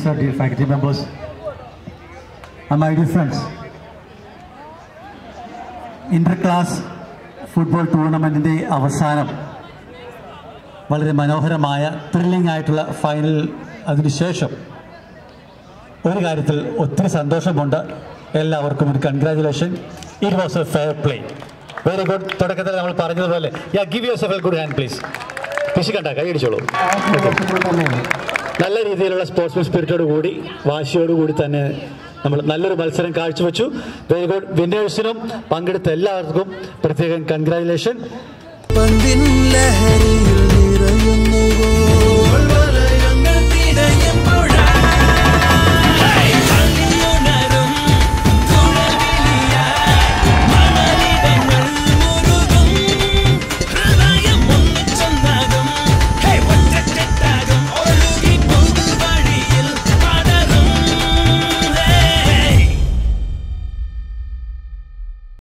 Sir, dear faculty members and my dear friends, Interclass Football Tournament's Avasanam, വളരെ മനോഹരമായ thrilling ആയിട്ടുള്ള final. അതിനുശേഷം ഒരു കാര്യത്തിൽ ഒത്തിരി സന്തോഷമുണ്ട് എല്ലാവർക്കും. ഒരു congratulation. It was a fair play. Very good. തുടക്കത്തിൽ നമ്മൾ പറഞ്ഞതുപോലെ give yourself a good hand please. പിശിക്കണ്ട, കൈയടിച്ചോളൂ. നല്ല രീതിയിലുള്ള സ്പോർട്സ്മാൻ സ്പിരിറ്റോട് കൂടി വാശിയോടുകൂടി തന്നെ നമ്മൾ നല്ലൊരു മത്സരം കാഴ്ചവെച്ചു. Very good. വിന്നേഴ്സിനും പങ്കെടുത്ത എല്ലാവർക്കും പ്രത്യേകം കൺഗ്രാജുലേഷൻ.